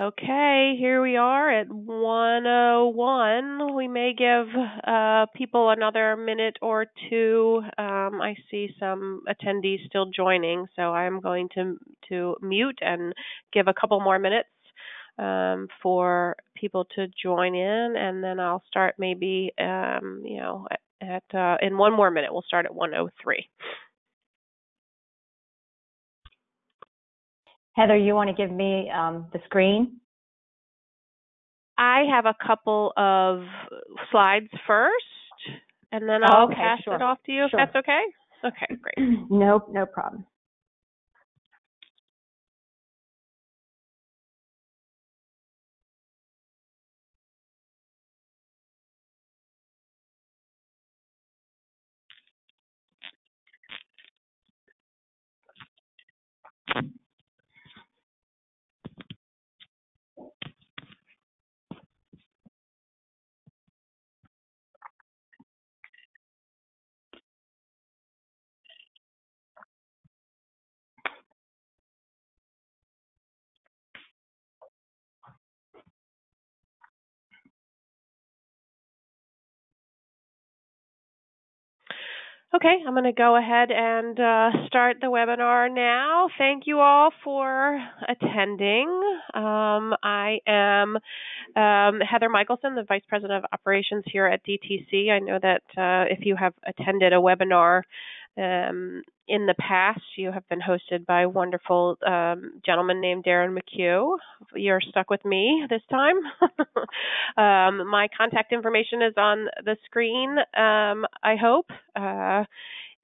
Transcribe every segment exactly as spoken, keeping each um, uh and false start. Okay, here we are at one oh one. We may give uh, people another minute or two. Um, I see some attendees still joining, so I'm going to, to mute and give a couple more minutes um, for people to join in, and then I'll start maybe, um, you know, at, at uh, in one more minute. We'll start at one oh three. Heather, you want to give me um, the screen? I have a couple of slides first, and then I'll okay, pass sure. it off to you sure. if that's okay? Okay, great. Nope, no problem. Okay, I'm going to go ahead and uh, start the webinar now. Thank you all for attending. Um, I am um, Heather Michelson, the Vice President of Operations here at D T C. I know that uh, if you have attended a webinar um, in the past, you have been hosted by a wonderful um, gentleman named Darren McHugh. You're stuck with me this time. um, my contact information is on the screen, um, I hope. Uh,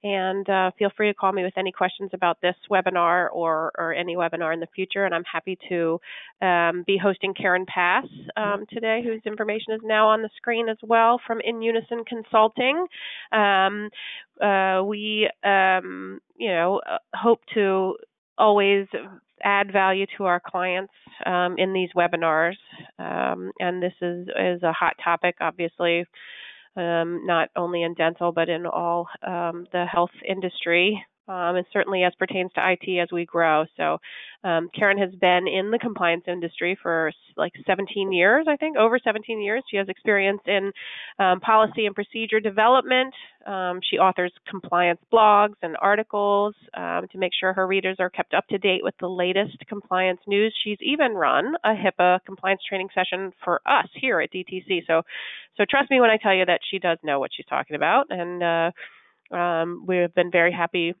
and uh, feel free to call me with any questions about this webinar or, or any webinar in the future. And I'm happy to um, be hosting Karen Pass um, today, whose information is now on the screen as well, from InUnison Consulting. Um, uh, we, um, you know, hope to always add value to our clients um, in these webinars. Um, and this is, is a hot topic, obviously. Um, not only in dental, but in all um, the health industry, um, and certainly as pertains to I T as we grow. So um, Karen has been in the compliance industry for like seventeen years, I think, over seventeen years. She has experience in um, policy and procedure development. Um, she authors compliance blogs and articles um, to make sure her readers are kept up to date with the latest compliance news. She's even run a HIPAA compliance training session for us here at D T C. So, so trust me when I tell you that she does know what she's talking about. And uh, um, we have been very happy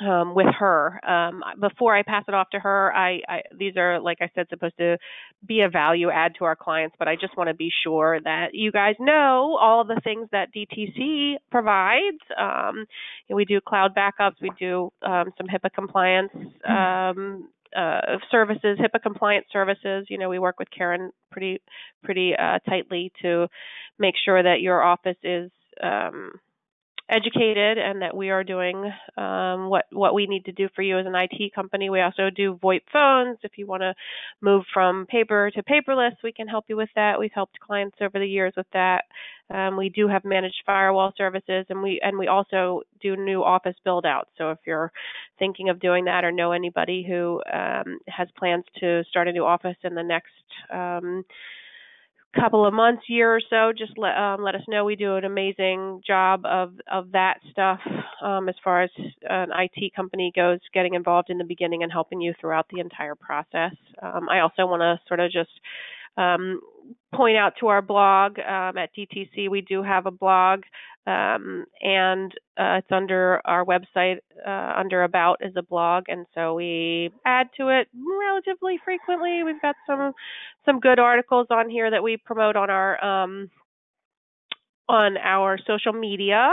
Um, with her. Um, before I pass it off to her, I, I these are, like I said, supposed to be a value add to our clients, but I just want to be sure that you guys know all the things that D T C provides. Um, we do cloud backups, we do um, some HIPAA compliance um, uh, services, HIPAA compliant services. You know, we work with Karen pretty, pretty uh, tightly to make sure that your office is um, educated and that we are doing um, what what we need to do for you as an I T company. We also do VoIP phones. If you want to move from paper to paperless, we can help you with that. We've helped clients over the years with that. Um, we do have managed firewall services, and we and we also do new office build outs. So if you're thinking of doing that or know anybody who um, has plans to start a new office in the next um, couple of months, year or so, just let um, let us know. We do an amazing job of of that stuff um, as far as an I T company goes, getting involved in the beginning and helping you throughout the entire process. Um, I also want to sort of just um, point out to our blog um, at D T C. We do have a blog, um, and uh, it's under our website. Uh, under About is a blog, and so we add to it relatively frequently. We've got some some good articles on here that we promote on our um, on our social media.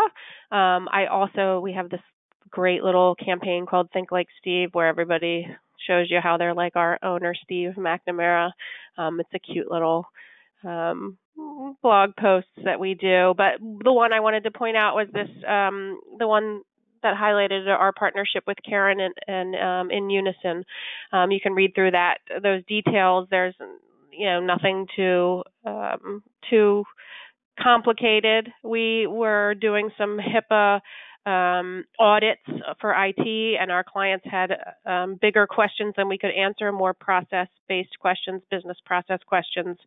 Um, I also we have this great little campaign called Think Like Steve, where everybody shows you how they're like our owner, Steve McNamara. Um, it's a cute little um, blog posts that we do. But the one I wanted to point out was this, um, the one that highlighted our partnership with Karen and, and um, InUnison. Um, you can read through that, those details. There's, you know, nothing too, um, too complicated. We were doing some HIPAA um, audits for I T, and our clients had um, bigger questions than we could answer, more process-based questions, business process questions,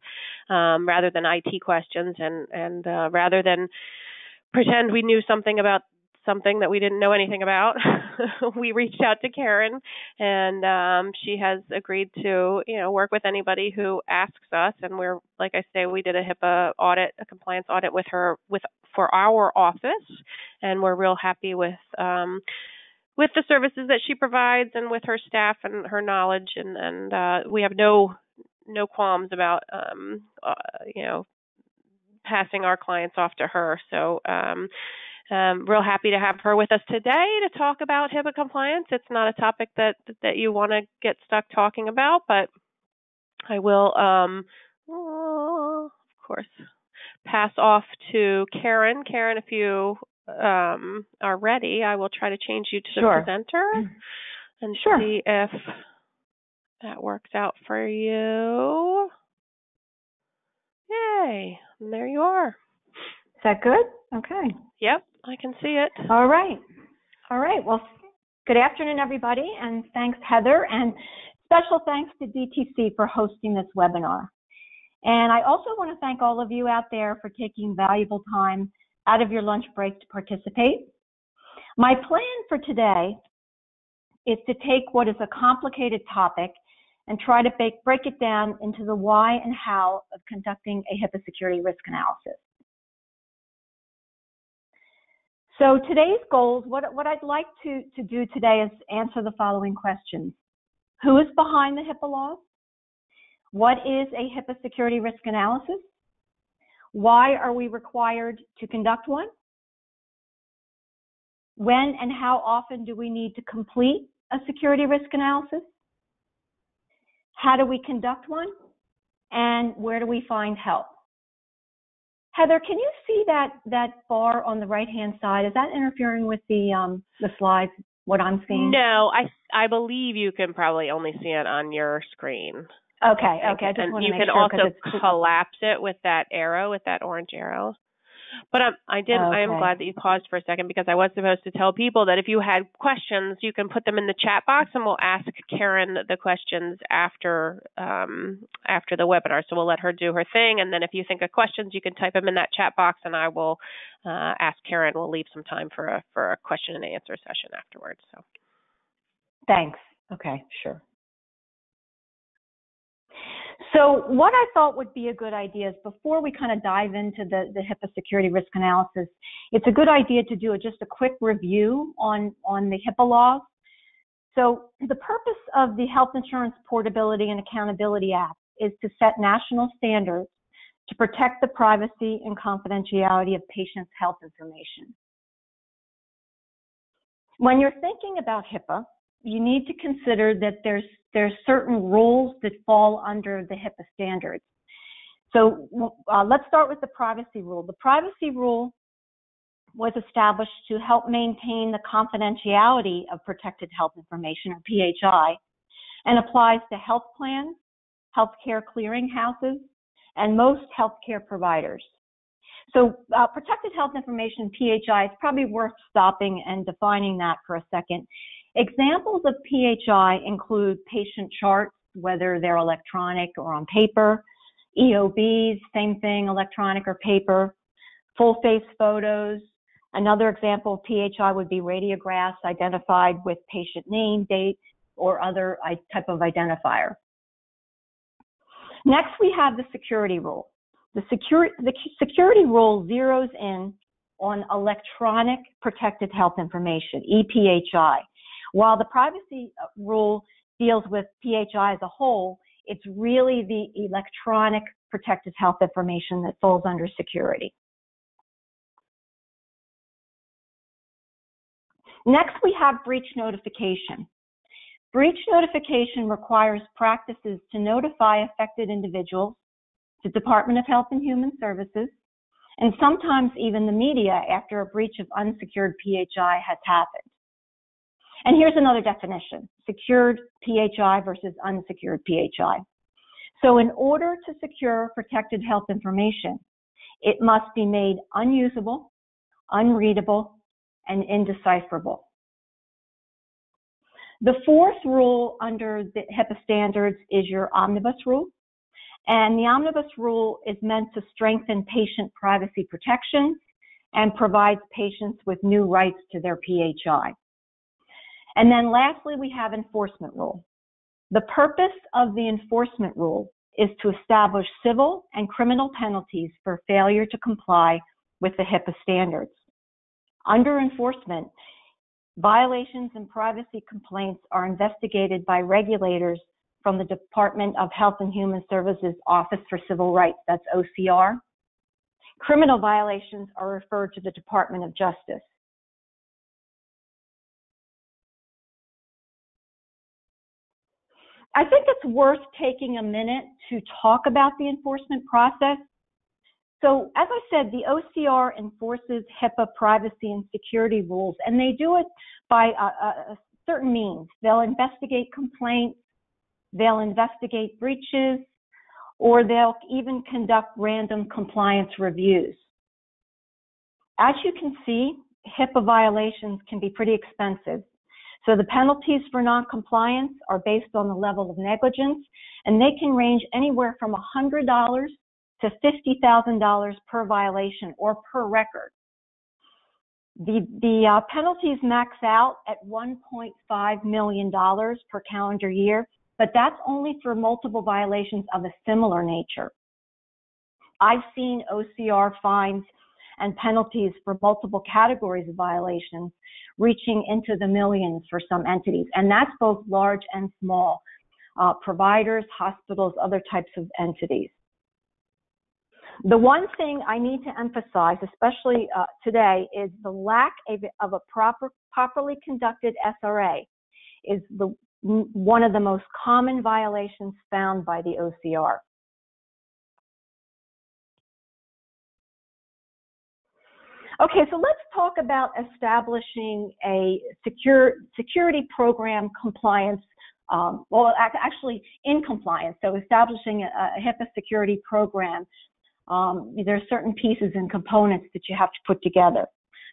um, rather than I T questions, and, and uh, rather than pretend we knew something about something that we didn't know anything about. We reached out to Karen, and um, she has agreed to, you know, work with anybody who asks us. And we're, like I say, we did a HIPAA audit, a compliance audit with her, with for our office, and we're real happy with um, with the services that she provides, and with her staff and her knowledge, and and uh, we have no no qualms about um, uh, you know passing our clients off to her. So. Um, Um, real happy to have her with us today to talk about HIPAA compliance. It's not a topic that that you want to get stuck talking about, but I will, um, oh, of course, pass off to Karen. Karen, if you um, are ready, I will try to change you to the sure. presenter and sure. see if that works out for you. Yay! And there you are. Is that good? Okay. Yep. I can see it. All right. All right. Well, good afternoon, everybody, and thanks, Heather, and special thanks to D T C for hosting this webinar. And I also want to thank all of you out there for taking valuable time out of your lunch break to participate. My plan for today is to take what is a complicated topic and try to break it down into the why and how of conducting a HIPAA security risk analysis. So today's goals, what, what I'd like to, to do today is answer the following questions. Who is behind the HIPAA laws? What is a HIPAA security risk analysis? Why are we required to conduct one? When and how often do we need to complete a security risk analysis? How do we conduct one? And where do we find help? Heather, can you see that, that bar on the right-hand side? Is that interfering with the um, the slides, what I'm seeing? No, I I believe you can probably only see it on your screen. Okay, okay. I just and want to make sure. And you can also collapse it with that arrow, with that orange arrow. But um, I did. Okay. I am glad that you paused for a second, because I was supposed to tell people that if you had questions, you can put them in the chat box, and we'll ask Karen the questions after um, after the webinar. So we'll let her do her thing, and then if you think of questions, you can type them in that chat box, and I will uh, ask Karen. We'll leave some time for a for a question and answer session afterwards. So, thanks. Okay, sure. So what I thought would be a good idea is, before we kind of dive into the, the HIPAA security risk analysis, it's a good idea to do a, just a quick review on, on the HIPAA laws. So the purpose of the Health Insurance Portability and Accountability Act is to set national standards to protect the privacy and confidentiality of patients' health information. When you're thinking about HIPAA, you need to consider that there's there's certain rules that fall under the HIPAA standards. So uh, let's start with the privacy rule. The privacy rule was established to help maintain the confidentiality of protected health information, or P H I, and applies to health plans, healthcare clearinghouses, and most healthcare providers. So uh, protected health information, P H I, it's probably worth stopping and defining that for a second. Examples of P H I include patient charts, whether they're electronic or on paper, E O Bs, same thing, electronic or paper, full face photos. Another example of P H I would be radiographs identified with patient name, date, or other type of identifier. Next, we have the security rule. The, secure, the security rule zeroes in on electronic protected health information, E P H I. While the privacy rule deals with P H I as a whole, it's really the electronic protected health information that falls under security. Next, we have breach notification. Breach notification requires practices to notify affected individuals, the Department of Health and Human Services, and sometimes even the media after a breach of unsecured P H I has happened. And here's another definition: secured P H I versus unsecured P H I. So in order to secure protected health information, it must be made unusable, unreadable, and indecipherable. The fourth rule under the HIPAA standards is your omnibus rule. And the omnibus rule is meant to strengthen patient privacy protection and provides patients with new rights to their P H I. And then lastly, we have enforcement rule. The purpose of the enforcement rule is to establish civil and criminal penalties for failure to comply with the HIPAA standards. Under enforcement, violations and privacy complaints are investigated by regulators from the Department of Health and Human Services Office for Civil Rights, that's O C R. Criminal violations are referred to the Department of Justice. I think it's worth taking a minute to talk about the enforcement process. So, as I said, the O C R enforces HIPAA privacy and security rules, and they do it by a, a certain means. They'll investigate complaints, they'll investigate breaches, or they'll even conduct random compliance reviews. As you can see, HIPAA violations can be pretty expensive. So the penalties for noncompliance are based on the level of negligence, and they can range anywhere from one hundred dollars to fifty thousand dollars per violation or per record. The, the uh, penalties max out at one point five million dollars per calendar year, but that's only for multiple violations of a similar nature. I've seen O C R fines and penalties for multiple categories of violations reaching into the millions for some entities, and that's both large and small, uh, providers, hospitals, other types of entities. The one thing I need to emphasize, especially uh, today, is the lack of, of a proper, properly conducted S R A is the, one of the most common violations found by the O C R. Okay, so let's talk about establishing a secure, security program compliance, um, well, actually in compliance, so establishing a, a HIPAA security program. Um, there are certain pieces and components that you have to put together.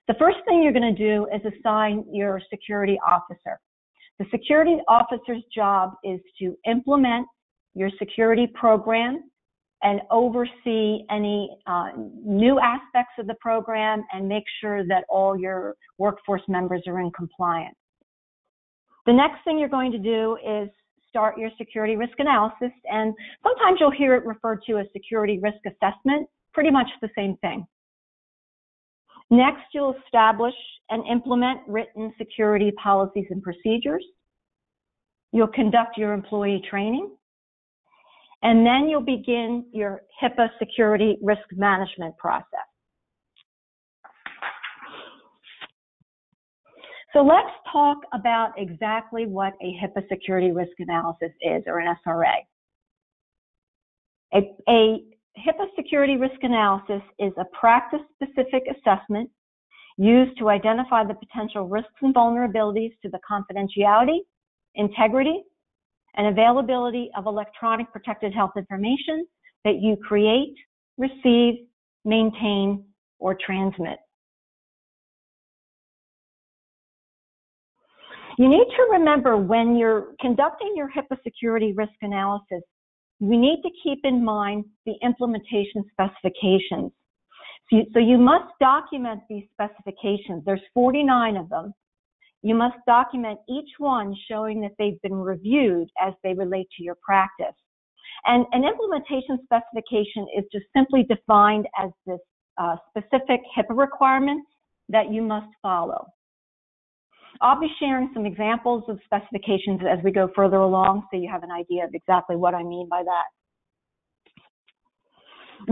The first thing you're going to do is assign your security officer. The security officer's job is to implement your security program and oversee any uh, new aspects of the program and make sure that all your workforce members are in compliance. The next thing you're going to do is start your security risk analysis, and sometimes you'll hear it referred to as security risk assessment, pretty much the same thing. Next, you'll establish and implement written security policies and procedures. You'll conduct your employee training, and then you'll begin your HIPAA security risk management process. So let's talk about exactly what a HIPAA security risk analysis is, or an S R A. A, a HIPAA security risk analysis is a practice-specific assessment used to identify the potential risks and vulnerabilities to the confidentiality, integrity, and availability of electronic protected health information that you create, receive, maintain, or transmit. You need to remember when you're conducting your HIPAA security risk analysis, you need to keep in mind the implementation specifications. So you, so you must document these specifications. There's forty-nine of them. You must document each one, showing that they've been reviewed as they relate to your practice. And an implementation specification is just simply defined as this uh, specific HIPAA requirements that you must follow. I'll be sharing some examples of specifications as we go further along, so you have an idea of exactly what I mean by that.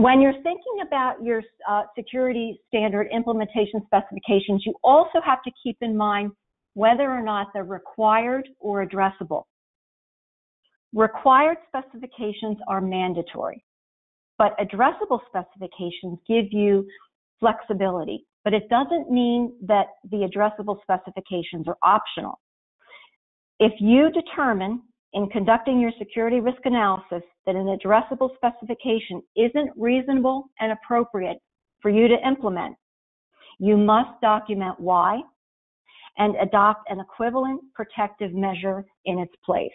When you're thinking about your uh, security standard implementation specifications, you also have to keep in mind whether or not they're required or addressable. Required specifications are mandatory, but addressable specifications give you flexibility. But it doesn't mean that the addressable specifications are optional. If you determine in conducting your security risk analysis that an addressable specification isn't reasonable and appropriate for you to implement, you must document why and adopt an equivalent protective measure in its place.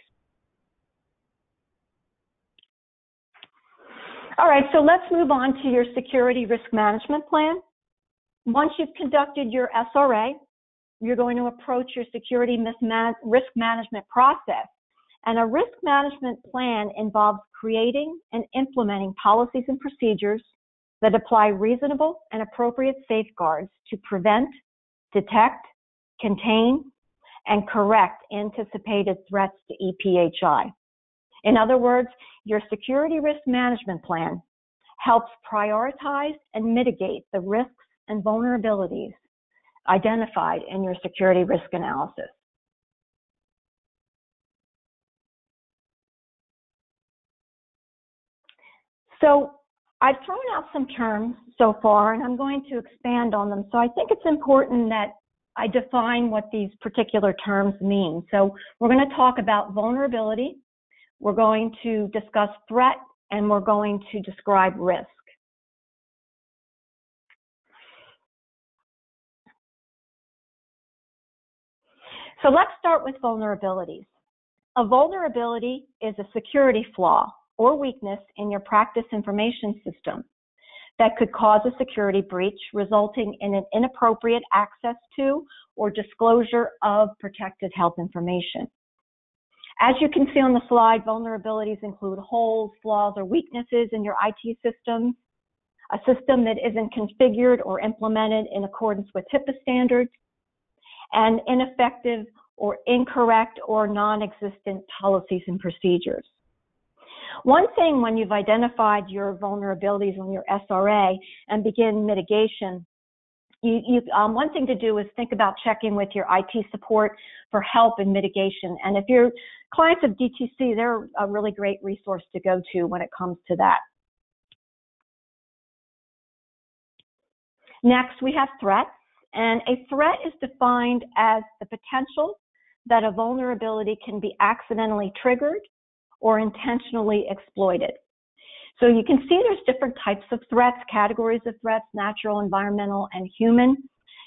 All right, so let's move on to your security risk management plan. Once you've conducted your S R A, you're going to approach your security risk management process. And a risk management plan involves creating and implementing policies and procedures that apply reasonable and appropriate safeguards to prevent, detect, contain, and correct anticipated threats to E P H I. In other words, your security risk management plan helps prioritize and mitigate the risks and vulnerabilities identified in your security risk analysis. So I've thrown out some terms so far, and I'm going to expand on them. So I think it's important that I define what these particular terms mean. So we're going to talk about vulnerability, we're going to discuss threat, and we're going to describe risk. So let's start with vulnerabilities. A vulnerability is a security flaw or weakness in your practice information system that could cause a security breach, resulting in an inappropriate access to or disclosure of protected health information. As you can see on the slide, vulnerabilities include holes, flaws, or weaknesses in your I T system, a system that isn't configured or implemented in accordance with HIPAA standards, and ineffective or incorrect or non-existent policies and procedures. One thing when you've identified your vulnerabilities on your S R A and begin mitigation, you, you, um, one thing to do is think about checking with your I T support for help in mitigation. And if you're clients of D T C, they're a really great resource to go to when it comes to that. Next, we have threats. And a threat is defined as the potential that a vulnerability can be accidentally triggered or intentionally exploited. So you can see there's different types of threats, categories of threats: natural, environmental, and human.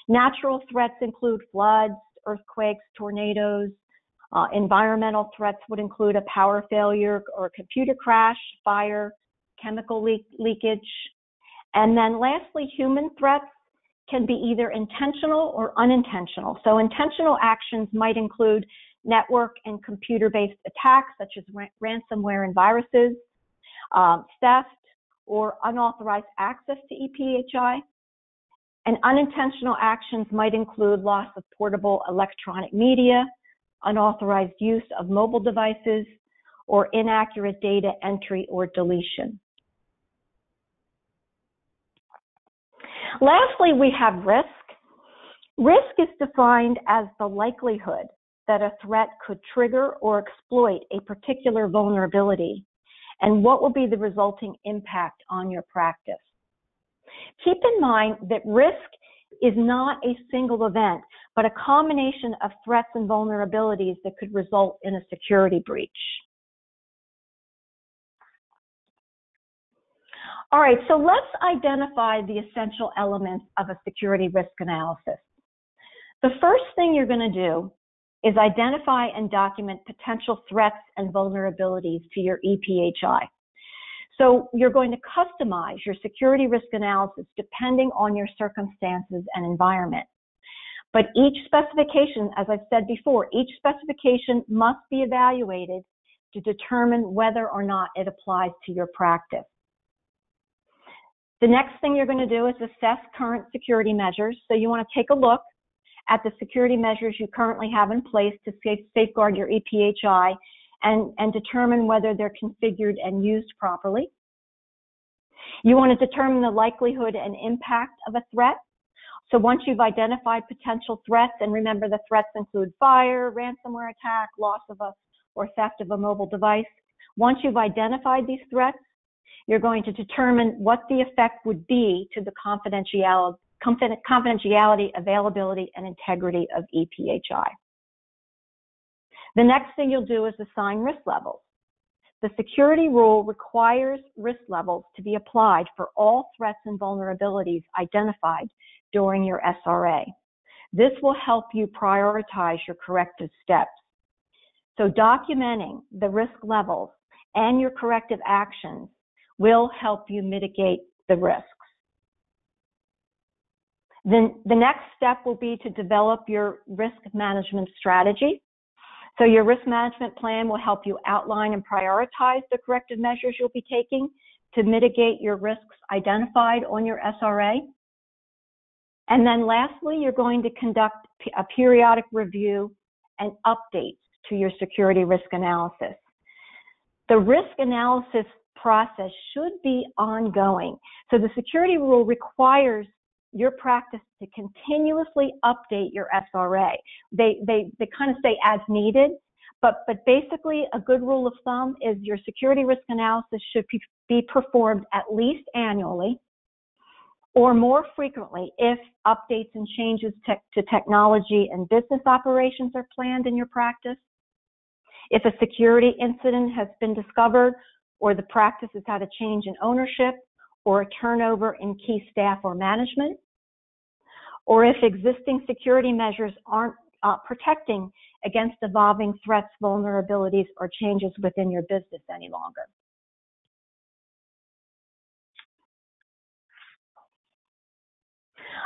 Natural threats include floods, earthquakes, tornadoes. Uh, environmental threats would include a power failure or a computer crash, fire, chemical leak leakage. And then lastly, human threats can be either intentional or unintentional. So intentional actions might include network and computer-based attacks, such as ra ransomware and viruses, um, theft, or unauthorized access to E P H I. And unintentional actions might include loss of portable electronic media, unauthorized use of mobile devices, or inaccurate data entry or deletion. Lastly, we have risk. Risk is defined as the likelihood that a threat could trigger or exploit a particular vulnerability, and what will be the resulting impact on your practice. Keep in mind that risk is not a single event, but a combination of threats and vulnerabilities that could result in a security breach. All right, so let's identify the essential elements of a security risk analysis. The first thing you're going to do is identify and document potential threats and vulnerabilities to your E P H I. So you're going to customize your security risk analysis depending on your circumstances and environment. But each specification, as I've said before, each specification must be evaluated to determine whether or not it applies to your practice. The next thing you're going to do is assess current security measures. So you want to take a look at the security measures you currently have in place to safeguard your E P H I and, and determine whether they're configured and used properly. You want to determine the likelihood and impact of a threat. So once you've identified potential threats, and remember the threats include fire, ransomware attack, loss of a or theft of a mobile device. Once you've identified these threats, you're going to determine what the effect would be to the confidentiality, confidentiality, availability, and integrity of E P H I. The next thing you'll do is assign risk levels. The security rule requires risk levels to be applied for all threats and vulnerabilities identified during your S R A. This will help you prioritize your corrective steps. So documenting the risk levels and your corrective actions will help you mitigate the risks. Then the next step will be to develop your risk management strategy. So your risk management plan will help you outline and prioritize the corrective measures you'll be taking to mitigate your risks identified on your S R A. And then lastly, you're going to conduct a periodic review and updates to your security risk analysis. The risk analysis process should be ongoing. So the security rule requires your practice to continuously update your S R A. They, they, they kind of say as needed, but, but basically a good rule of thumb is your security risk analysis should be performed at least annually or more frequently if updates and changes te- to technology and business operations are planned in your practice. If a security incident has been discovered or the practice has had a change in ownership, or a turnover in key staff or management, or if existing security measures aren't uh, protecting against evolving threats, vulnerabilities, or changes within your business any longer.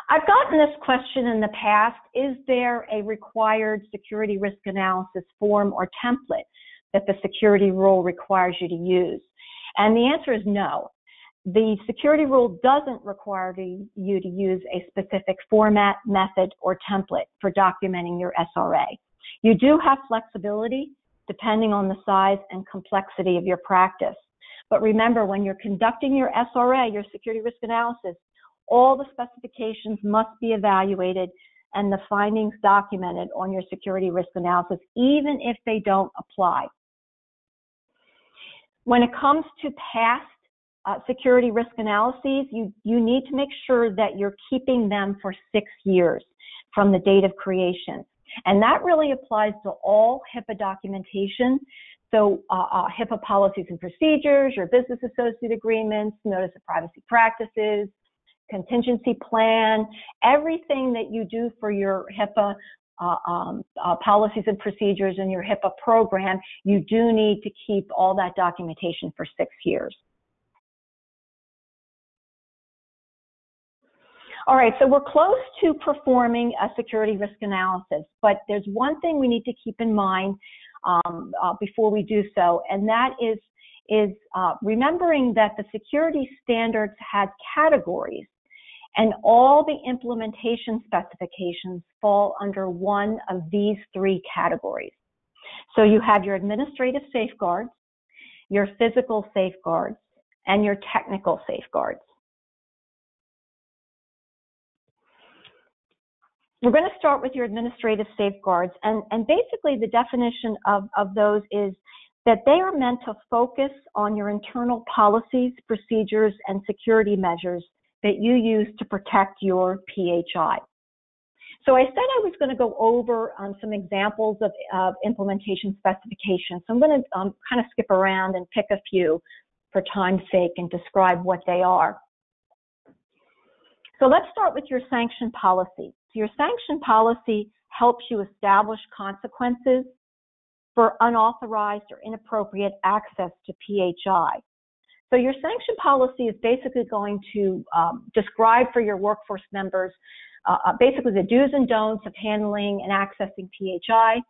I've gotten this question in the past, is there a required security risk analysis form or template that the security rule requires you to use? And the answer is no. The security rule doesn't require the, you to use a specific format, method, or template for documenting your S R A. You do have flexibility depending on the size and complexity of your practice. But remember, when you're conducting your S R A, your security risk analysis, all the specifications must be evaluated and the findings documented on your security risk analysis, even if they don't apply. When it comes to past Uh, security risk analyses, you, you need to make sure that you're keeping them for six years from the date of creation. And that really applies to all HIPAA documentation. So uh, uh, HIPAA policies and procedures, your business associate agreements, notice of privacy practices, contingency plan, everything that you do for your HIPAA uh, um, uh, policies and procedures and your HIPAA program, you do need to keep all that documentation for six years. All right, so we're close to performing a security risk analysis, but there's one thing we need to keep in mind um, uh, before we do so, and that is, is uh, remembering that the security standards had categories, and all the implementation specifications fall under one of these three categories. So you have your administrative safeguards, your physical safeguards, and your technical safeguards. We're going to start with your administrative safeguards, and, and basically the definition of, of those is that they are meant to focus on your internal policies, procedures, and security measures that you use to protect your P H I. So I said I was going to go over um, some examples of, of implementation specifications, so I'm going to um, kind of skip around and pick a few for time's sake and describe what they are. So let's start with your sanction policy. Your sanction policy helps you establish consequences for unauthorized or inappropriate access to P H I. So your sanction policy is basically going to um, describe for your workforce members uh, basically the do's and don'ts of handling and accessing P H I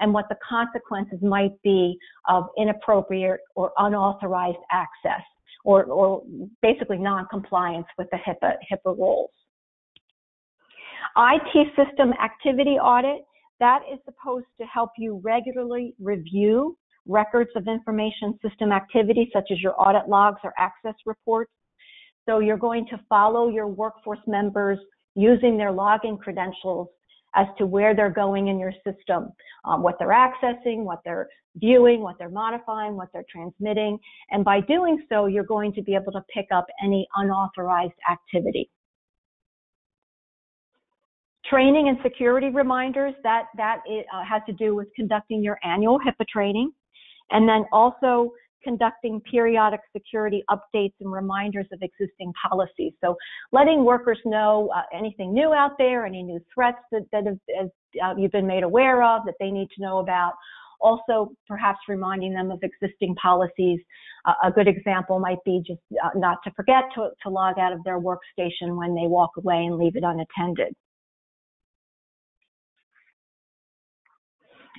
and what the consequences might be of inappropriate or unauthorized access or, or basically non-compliance with the HIPAA, HIPAA rules. I T system activity audit, that is supposed to help you regularly review records of information system activity, such as your audit logs or access reports. So you're going to follow your workforce members using their login credentials as to where they're going in your system, um, what they're accessing, what they're viewing, what they're modifying, what they're transmitting. And by doing so, you're going to be able to pick up any unauthorized activity. Training and security reminders, that, that it, uh, has to do with conducting your annual HIPAA training. And then also conducting periodic security updates and reminders of existing policies. So letting workers know uh, anything new out there, any new threats that, that have, as, uh, you've been made aware of that they need to know about. Also, perhaps reminding them of existing policies. Uh, a good example might be just uh, not to forget to, to log out of their workstation when they walk away and leave it unattended.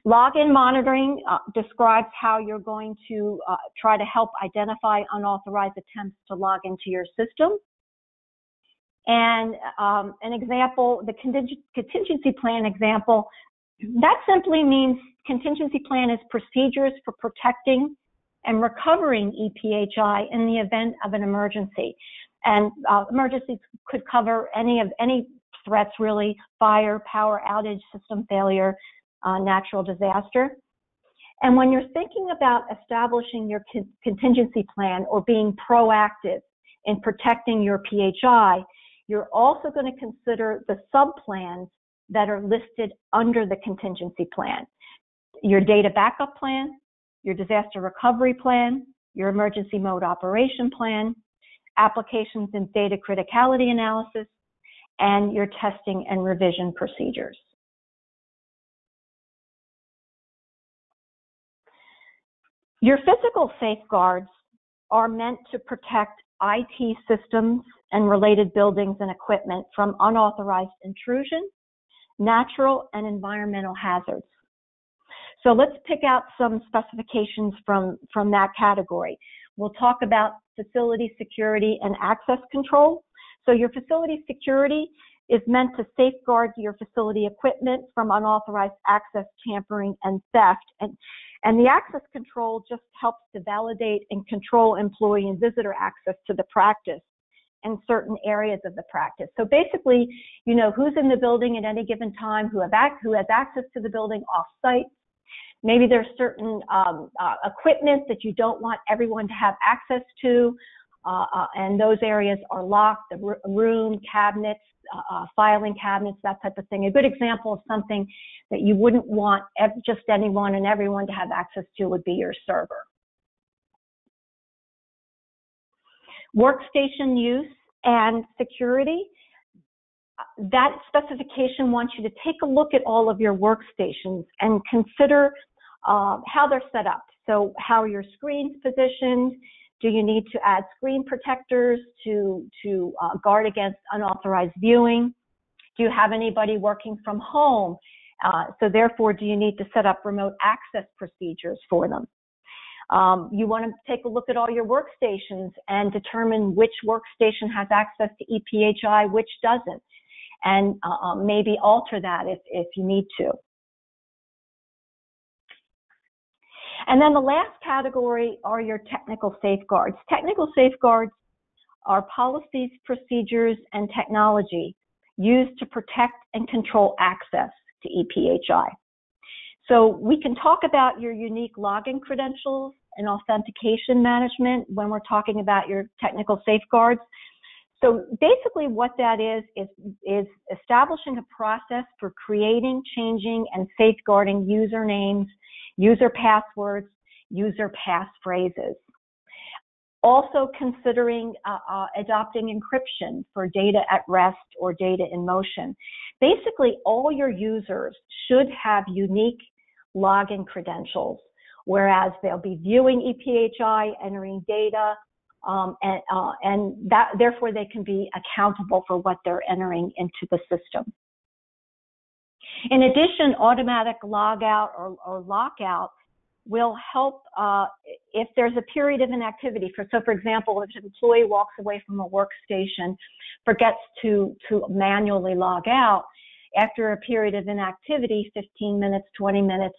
Login monitoring uh, describes how you're going to uh, try to help identify unauthorized attempts to log into your system. And um, an example, the contingency plan example, that simply means contingency plan is procedures for protecting and recovering E P H I in the event of an emergency. And uh, emergencies could cover any of any threats really, fire, power outage, system failure, Uh, natural disaster. And when you're thinking about establishing your con contingency plan or being proactive in protecting your P H I, you're also going to consider the subplans that are listed under the contingency plan. Your data backup plan, your disaster recovery plan, your emergency mode operation plan, applications and data criticality analysis, and your testing and revision procedures. Your physical safeguards are meant to protect I T systems and related buildings and equipment from unauthorized intrusion, natural and environmental hazards. So let's pick out some specifications from, from that category. We'll talk about facility security and access control. So your facility security is meant to safeguard your facility equipment from unauthorized access, tampering, and theft. And, and the access control just helps to validate and control employee and visitor access to the practice and certain areas of the practice. So basically, you know, who's in the building at any given time, who, have ac who has access to the building off-site. Maybe there's certain um, uh, equipment that you don't want everyone to have access to, uh, uh, and those areas are locked, the room, cabinets, Uh, filing cabinets, that type of thing. A good example of something that you wouldn't want just anyone and everyone to have access to would be your server. Workstation use and security. That specification wants you to take a look at all of your workstations and consider uh, how they're set up. So how are your screens positioned? Do you need to add screen protectors to, to uh, guard against unauthorized viewing? Do you have anybody working from home? Uh, so therefore, do you need to set up remote access procedures for them? Um, you want to take a look at all your workstations and determine which workstation has access to E P H I, which doesn't, and uh, maybe alter that if, if you need to. And then the last category are your technical safeguards. Technical safeguards are policies, procedures, and technology used to protect and control access to E P H I. So we can talk about your unique login credentials and authentication management when we're talking about your technical safeguards. So basically what that is, is, is establishing a process for creating, changing, and safeguarding usernames, user passwords, user passphrases. Also considering uh, uh, adopting encryption for data at rest or data in motion. Basically, all your users should have unique login credentials, whereas they'll be viewing E P H I, entering data, um, and, uh, and that, therefore they can be accountable for what they're entering into the system. In addition, automatic logout or, or lockout will help uh, if there's a period of inactivity. For, so, for example, if an employee walks away from a workstation, forgets to, to manually log out, after a period of inactivity, fifteen minutes, twenty minutes,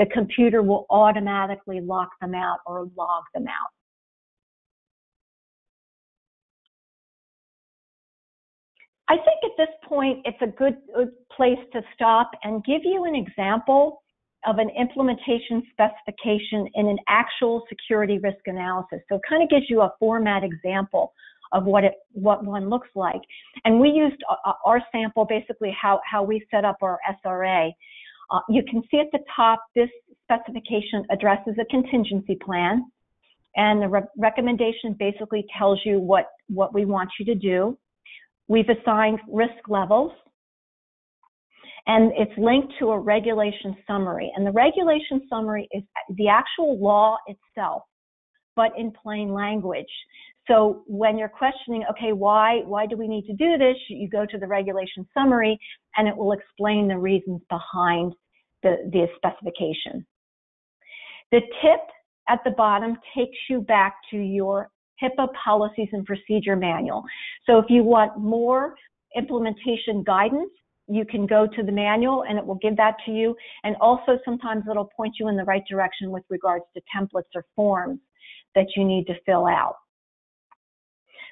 the computer will automatically lock them out or log them out. I think at this point, it's a good place to stop and give you an example of an implementation specification in an actual security risk analysis. So it kind of gives you a format example of what it, what one looks like. And we used our sample, basically how, how we set up our S R A. Uh, you can see at the top, this specification addresses a contingency plan. and the re recommendation basically tells you what, what we want you to do. We've assigned risk levels, and it's linked to a regulation summary. And the regulation summary is the actual law itself, but in plain language. So when you're questioning, okay, why, why do we need to do this? You go to the regulation summary, and it will explain the reasons behind the, the specification. The tip at the bottom takes you back to your HIPAA policies and procedure manual. So if you want more implementation guidance, you can go to the manual and it will give that to you. And also sometimes it'll point you in the right direction with regards to templates or forms that you need to fill out.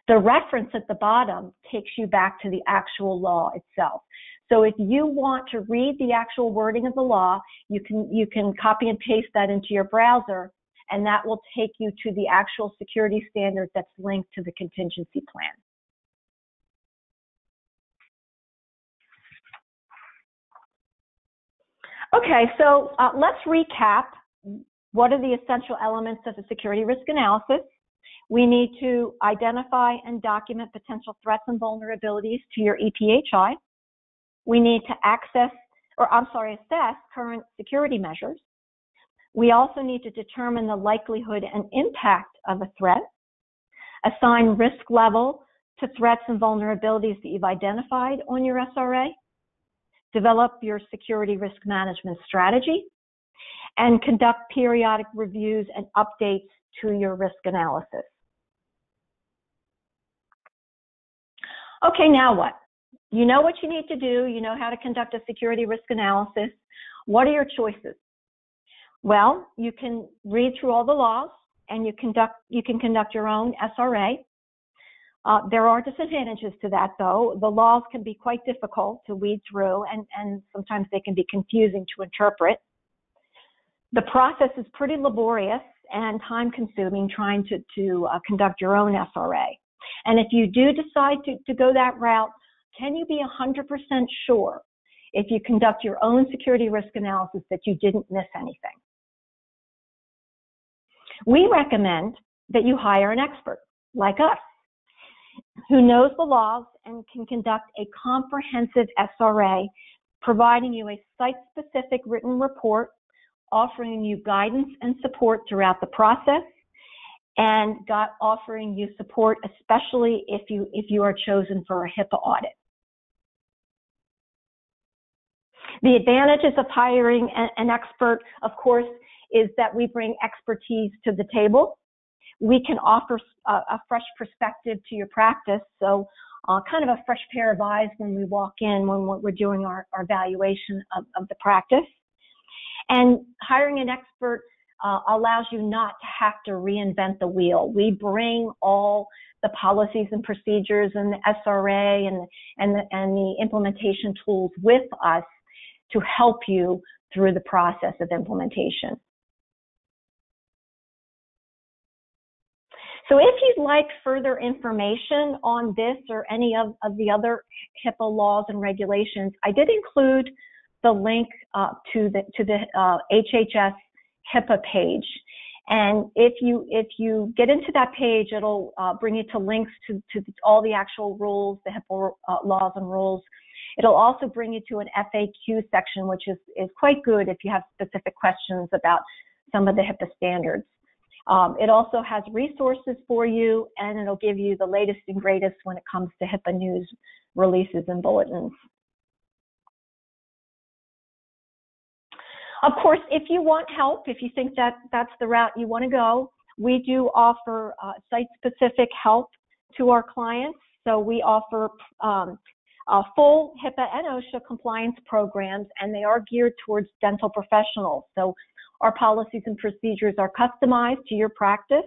The reference at the bottom takes you back to the actual law itself. So if you want to read the actual wording of the law, you can, you can copy and paste that into your browser, and that will take you to the actual security standard that's linked to the contingency plan. Okay, so uh, let's recap. What are the essential elements of a security risk analysis? We need to identify and document potential threats and vulnerabilities to your E P H I. We need to access, or I'm sorry, assess current security measures. We also need to determine the likelihood and impact of a threat, assign risk level to threats and vulnerabilities that you've identified on your S R A, develop your security risk management strategy, and conduct periodic reviews and updates to your risk analysis. Okay, now what? You know what you need to do. You know how to conduct a security risk analysis. What are your choices? Well, you can read through all the laws, and you conduct, you can conduct your own S R A. Uh, there are disadvantages to that, though. The laws can be quite difficult to weed through, and, and sometimes they can be confusing to interpret. The process is pretty laborious and time-consuming, trying to, to uh, conduct your own S R A. And if you do decide to, to go that route, can you be one hundred percent sure, if you conduct your own security risk analysis, that you didn't miss anything? We recommend that you hire an expert, like us, who knows the laws and can conduct a comprehensive S R A, providing you a site-specific written report, offering you guidance and support throughout the process, and got offering you support, especially if you, if you are chosen for a HIPAA audit. The advantages of hiring an expert, of course, is that we bring expertise to the table. We can offer a, a fresh perspective to your practice, so uh, kind of a fresh pair of eyes when we walk in, when we're doing our, our evaluation of, of the practice. And hiring an expert uh, allows you not to have to reinvent the wheel. We bring all the policies and procedures and the S R A and, and, the, and the implementation tools with us to help you through the process of implementation. So if you'd like further information on this or any of, of the other HIPAA laws and regulations, I did include the link uh, to the, to the uh, H H S HIPAA page. And if you, if you get into that page, it'll uh, bring you to links to, to all the actual rules, the HIPAA uh, laws and rules. It'll also bring you to an F A Q section, which is, is quite good if you have specific questions about some of the HIPAA standards. Um, it also has resources for you, and it'll give you the latest and greatest when it comes to HIPAA news releases and bulletins. Of course, if you want help, if you think that that's the route you want to go, we do offer uh, site-specific help to our clients. So we offer um, Uh, full HIPAA and OSHA compliance programs, and they are geared towards dental professionals. So our policies and procedures are customized to your practice.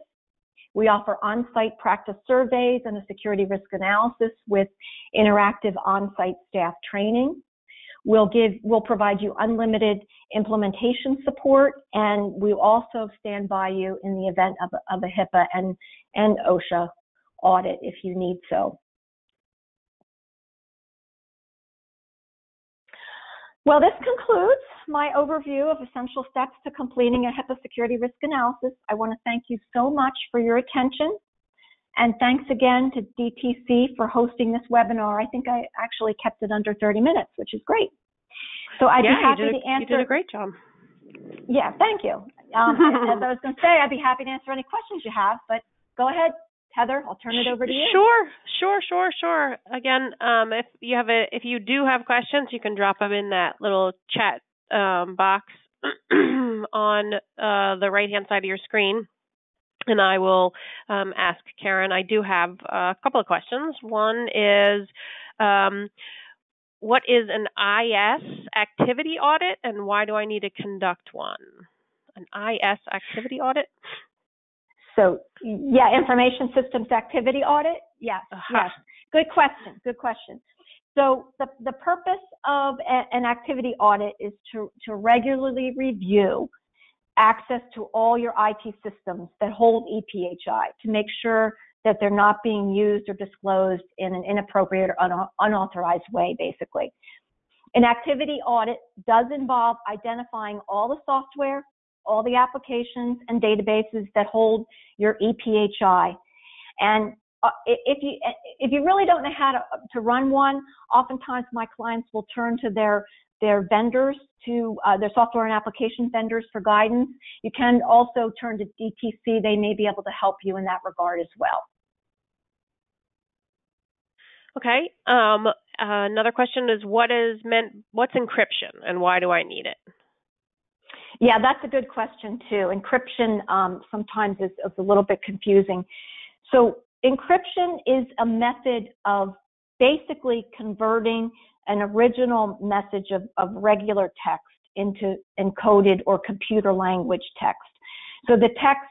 We offer on-site practice surveys and a security risk analysis with interactive on-site staff training. We'll give, we'll provide you unlimited implementation support, and we also stand by you in the event of, of a HIPAA and, and OSHA audit if you need so. Well, this concludes my overview of essential steps to completing a HIPAA security risk analysis. I want to thank you so much for your attention. And thanks again to D T C for hosting this webinar. I think I actually kept it under thirty minutes, which is great. So I'd yeah, be happy you did a, to answer. You did a great job. Yeah, thank you. Um, as I was going to say, I'd be happy to answer any questions you have, but go ahead, Heather, I'll turn it over to you. Sure, sure, sure, sure. Again, um, if you have a, if you do have questions, you can drop them in that little chat um, box on uh, the right-hand side of your screen, and I will um, ask Karen. I do have a couple of questions. One is, um, what is an I S activity audit, and why do I need to conduct one? An I S activity audit? So, yeah, information systems activity audit? Yes, uh-huh. yes. Good question, good question. So the, the purpose of a, an activity audit is to, to regularly review access to all your I T systems that hold E P H I to make sure that they're not being used or disclosed in an inappropriate or un, unauthorized way, basically. An activity audit does involve identifying all the software, all the applications and databases that hold your E P H I. And uh, if you if you really don't know how to, to run one, oftentimes my clients will turn to their their vendors, to uh, their software and application vendors for guidance. You can also turn to D T C. They may be able to help you in that regard as well. Okay. Um, uh, another question is, what is meant? What's encryption, and why do I need it? Yeah, that's a good question too. Encryption um, sometimes is, is a little bit confusing. So encryption is a method of basically converting an original message of, of regular text into encoded or computer language text. So the text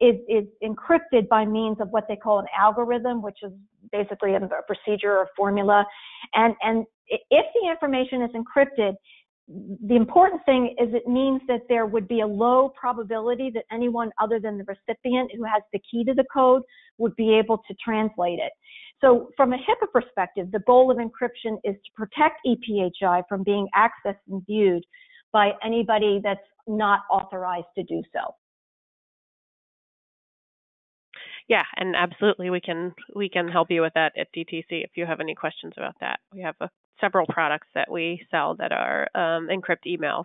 is, is encrypted by means of what they call an algorithm, which is basically a, a procedure or formula. And, and if the information is encrypted, the important thing is it means that there would be a low probability that anyone other than the recipient who has the key to the code would be able to translate it. So from a HIPAA perspective, the goal of encryption is to protect E P H I from being accessed and viewed by anybody that's not authorized to do so. Yeah, and absolutely we can we can help you with that at D T C if you have any questions about that. We have a several products that we sell that are um, encrypt emails.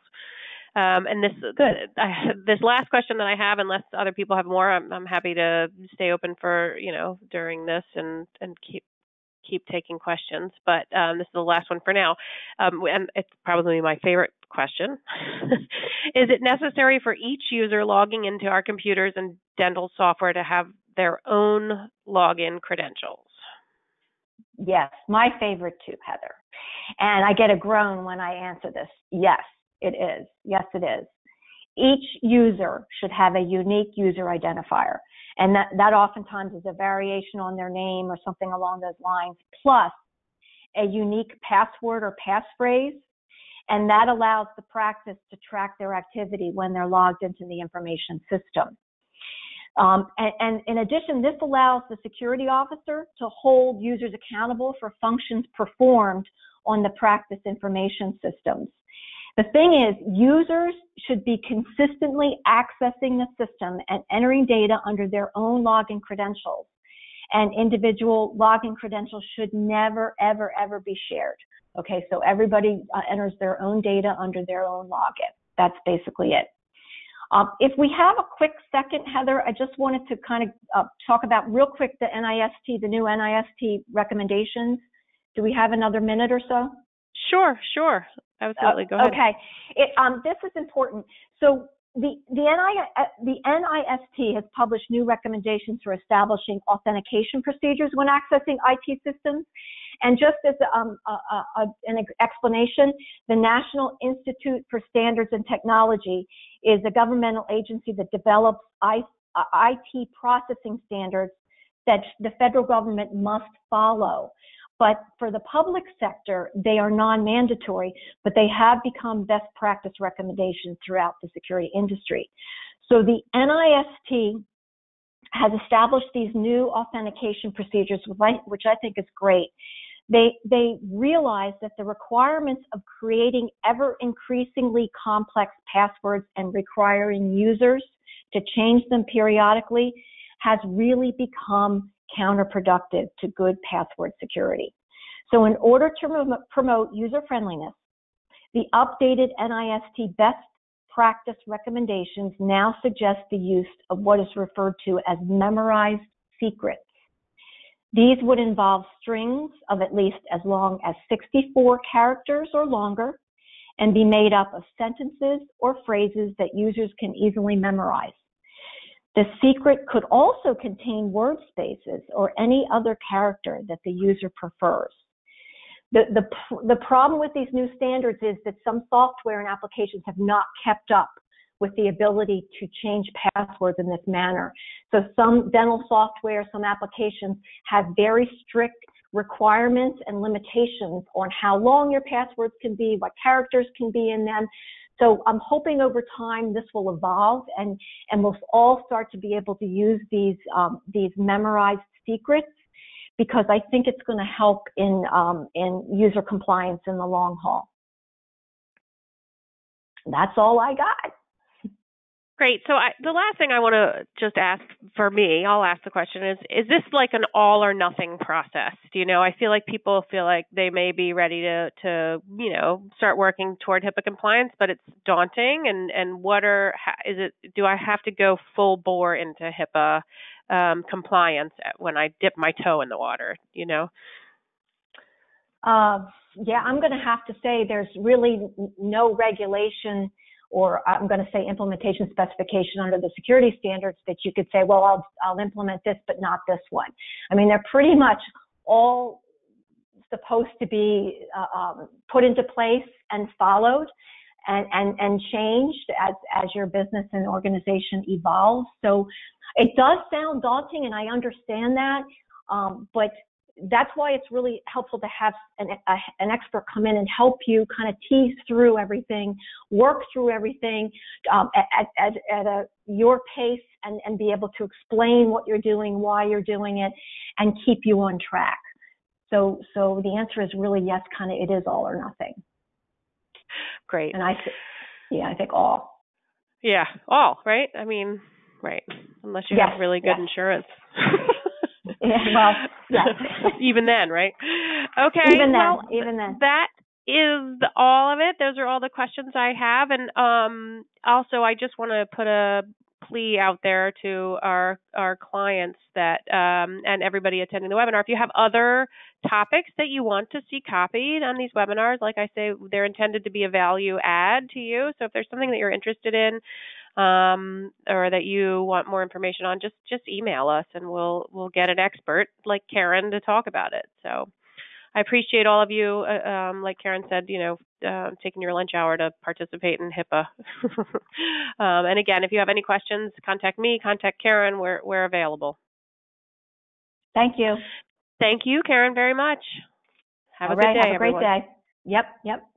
Um, and this Good. Uh, this last question that I have, unless other people have more, I'm, I'm happy to stay open for, you know, during this and, and keep keep taking questions. But um, this is the last one for now. Um, and it's probably my favorite question. Is it necessary for each user logging into our computers and dental software to have their own login credentials? Yes, my favorite too, Heather. And I get a groan when I answer this. Yes, it is. Yes, it is. Each user should have a unique user identifier. And that, that oftentimes is a variation on their name or something along those lines, plus a unique password or passphrase. And that allows the practice to track their activity when they're logged into the information system. Um, and, and in addition, this allows the security officer to hold users accountable for functions performed on the practice information systems. The thing is, users should be consistently accessing the system and entering data under their own login credentials. And individual login credentials should never, ever, ever be shared. Okay, so everybody uh, enters their own data under their own login. That's basically it. Um, if we have a quick second, Heather, I just wanted to kind of uh, talk about real quick the N I S T, the new N I S T recommendations. Do we have another minute or so? Sure, sure. Absolutely. Go uh, ahead. Okay. It, um, this is important. So the, the, N I, uh, the N I S T has published new recommendations for establishing authentication procedures when accessing I T systems. And just as um, a, a, an explanation, the National Institute for Standards and Technology is a governmental agency that develops I T processing standards that the federal government must follow. But for the public sector, they are non-mandatory, but they have become best practice recommendations throughout the security industry. So the N I S T has established these new authentication procedures, which I think is great. They, they realized that the requirements of creating ever increasingly complex passwords and requiring users to change them periodically has really become counterproductive to good password security. So in order to promote user friendliness, the updated N I S T best practice recommendations now suggest the use of what is referred to as memorized secrets. These would involve strings of at least as long as sixty-four characters or longer and be made up of sentences or phrases that users can easily memorize. The secret could also contain word spaces or any other character that the user prefers. The, the, the problem with these new standards is that some software and applications have not kept up with the ability to change passwords in this manner. So some dental software, some applications have very strict requirements and limitations on how long your passwords can be, what characters can be in them. So I'm hoping over time this will evolve and, and we'll all start to be able to use these, um, these memorized secrets, because I think it's going to help in, um, in user compliance in the long haul. That's all I got. Great. So I, the last thing I want to just ask for me, I'll ask the question is, is this like an all or nothing process? Do you know, I feel like people feel like they may be ready to, to you know, start working toward HIPAA compliance, but it's daunting. And, and what are, is it, do I have to go full bore into HIPAA um, compliance when I dip my toe in the water, you know? Uh, yeah, I'm going to have to say there's really no regulation, or I'm going to say implementation specification under the security standards that you could say, well, I'll, I'll implement this, but not this one. I mean, they're pretty much all supposed to be uh, um, put into place and followed and, and, and changed as, as your business and organization evolves. So it does sound daunting, and I understand that, um, but that's why it's really helpful to have an, a, an expert come in and help you kind of tease through everything, work through everything um, at, at, at a, your pace and, and be able to explain what you're doing, why you're doing it, and keep you on track. So, so the answer is really yes, kind of it is all or nothing. Great. And I, th yeah, I think all. Yeah, all, right? I mean, right, unless you yes, have really good yes. insurance. Yeah, well, yes. Even then, right? Okay. Even then, well, even then. That is all of it. Those are all the questions I have. And um, also, I just want to put a plea out there to our our clients that um, and everybody attending the webinar. If you have other topics that you want to see copied on these webinars, like I say, they're intended to be a value add to you. So if there's something that you're interested in, Um, or that you want more information on, just just email us and we'll we'll get an expert like Karen to talk about it. So I appreciate all of you, uh, um, like Karen said, you know, uh, taking your lunch hour to participate in HIPAA. um, and again, if you have any questions, contact me, contact Karen. We're we're available. Thank you. Thank you, Karen, very much. Have all a right, good day. Have a great everyone. day. Yep. Yep.